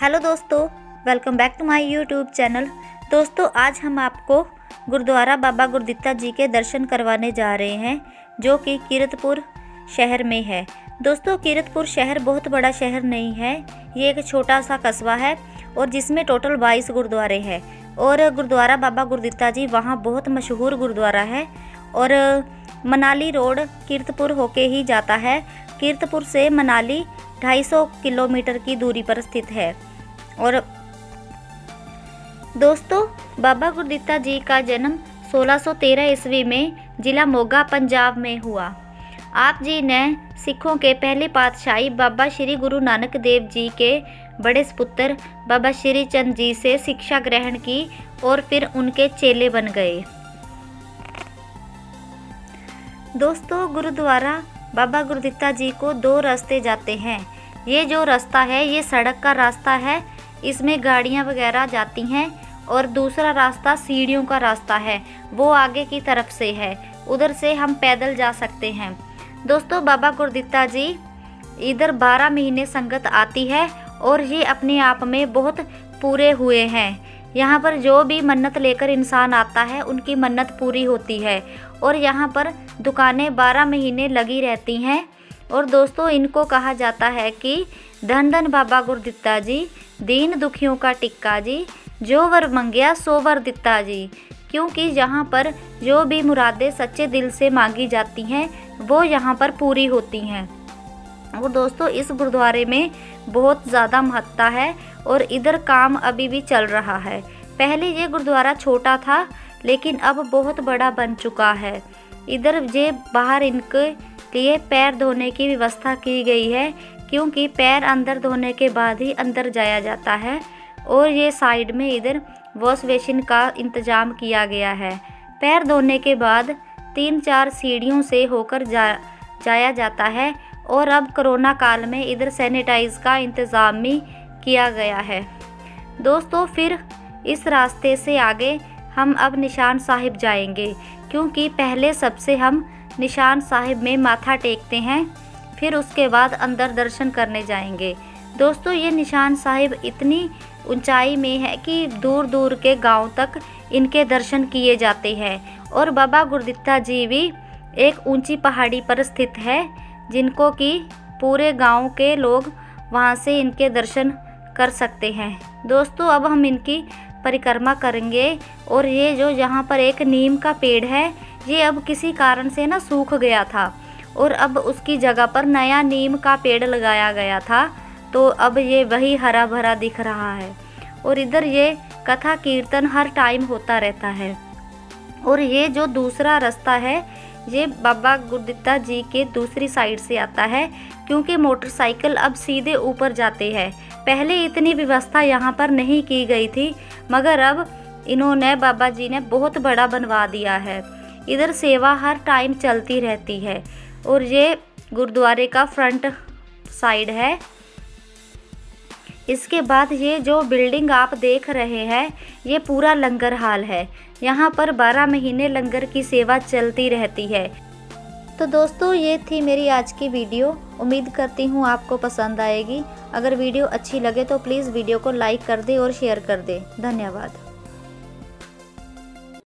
Hello दोस्तों, welcome back to my YouTube channel. दोस्तों आज हम आपको गुरुद्वारा बाबा गुरदित्ता जी के दर्शन करवाने जा रहे हैं जो कि कीरतपुर शहर में है। दोस्तों कीरतपुर शहर बहुत बड़ा शहर नहीं है, ये एक छोटा सा कस्बा है और जिसमें टोटल 22 गुरुद्वारे हैं। और गुरुद्वारा बाबा गुरदित्ता जी वहाँ बहुत मशहूर गुरुद्वारा है और मनाली रोड कीरतपुर होके ही जाता है। कीरतपुर से मनाली 250 किलोमीटर की दूरी पर स्थित है। और दोस्तों बाबा गुरदित्ता जी का जन्म 1613 ईस्वी में ज़िला मोगा पंजाब में हुआ। आप जी ने सिखों के पहले पातशाही बाबा श्री गुरु नानक देव जी के बड़े सुपुत्र बाबा श्री चंद जी से शिक्षा ग्रहण की और फिर उनके चेले बन गए। दोस्तों गुरुद्वारा बाबा गुरदित्ता जी को दो रास्ते जाते हैं। ये जो रास्ता है ये सड़क का रास्ता है, इसमें गाड़ियाँ वगैरह जाती हैं। और दूसरा रास्ता सीढ़ियों का रास्ता है, वो आगे की तरफ से है, उधर से हम पैदल जा सकते हैं। दोस्तों बाबा गुरदित्ता जी इधर 12 महीने संगत आती है और ये अपने आप में बहुत पूरे हुए हैं। यहाँ पर जो भी मन्नत लेकर इंसान आता है उनकी मन्नत पूरी होती है। और यहाँ पर दुकानें 12 महीने लगी रहती हैं। और दोस्तों इनको कहा जाता है कि धन धन बाबा गुरदित्ता जी, दीन दुखियों का टिक्का जी, जो वर मंगया सो वर दित्ता जी। क्योंकि यहाँ पर जो भी मुरादें सच्चे दिल से मांगी जाती हैं वो यहाँ पर पूरी होती हैं। और दोस्तों इस गुरुद्वारे में बहुत ज़्यादा महत्ता है और इधर काम अभी भी चल रहा है। पहले ये गुरुद्वारा छोटा था लेकिन अब बहुत बड़ा बन चुका है। इधर ये बाहर इनके लिए पैर धोने की व्यवस्था की गई है क्योंकि पैर अंदर धोने के बाद ही अंदर जाया जाता है। और ये साइड में इधर वॉश बेसिन का इंतज़ाम किया गया है। पैर धोने के बाद 3-4 सीढ़ियों से होकर जाया जाता है। और अब कोरोना काल में इधर सैनिटाइज का इंतज़ाम भी किया गया है। दोस्तों फिर इस रास्ते से आगे हम अब निशान साहिब जाएंगे क्योंकि पहले सबसे हम निशान साहिब में माथा टेकते हैं, फिर उसके बाद अंदर दर्शन करने जाएंगे। दोस्तों ये निशान साहिब इतनी ऊंचाई में है कि दूर दूर के गांव तक इनके दर्शन किए जाते हैं। और बाबा गुरदित्ता जी भी एक ऊंची पहाड़ी पर स्थित है जिनको कि पूरे गांव के लोग वहां से इनके दर्शन कर सकते हैं। दोस्तों अब हम इनकी परिक्रमा करेंगे। और ये जो यहाँ पर एक नीम का पेड़ है ये अब किसी कारण से ना सूख गया था और अब उसकी जगह पर नया नीम का पेड़ लगाया गया था, तो अब ये वही हरा भरा दिख रहा है। और इधर ये कथा कीर्तन हर टाइम होता रहता है। और ये जो दूसरा रास्ता है ये बाबा गुरदित्ता जी के दूसरी साइड से आता है क्योंकि मोटरसाइकिल अब सीधे ऊपर जाते हैं। पहले इतनी व्यवस्था यहाँ पर नहीं की गई थी मगर अब इन्होंने बाबा जी ने बहुत बड़ा बनवा दिया है। इधर सेवा हर टाइम चलती रहती है। और ये गुरुद्वारे का फ्रंट साइड है। इसके बाद ये जो बिल्डिंग आप देख रहे हैं ये पूरा लंगर हाल है। यहाँ पर 12 महीने लंगर की सेवा चलती रहती है। तो दोस्तों ये थी मेरी आज की वीडियो, उम्मीद करती हूँ आपको पसंद आएगी। अगर वीडियो अच्छी लगे तो प्लीज़ वीडियो को लाइक कर दे और शेयर कर दे। धन्यवाद।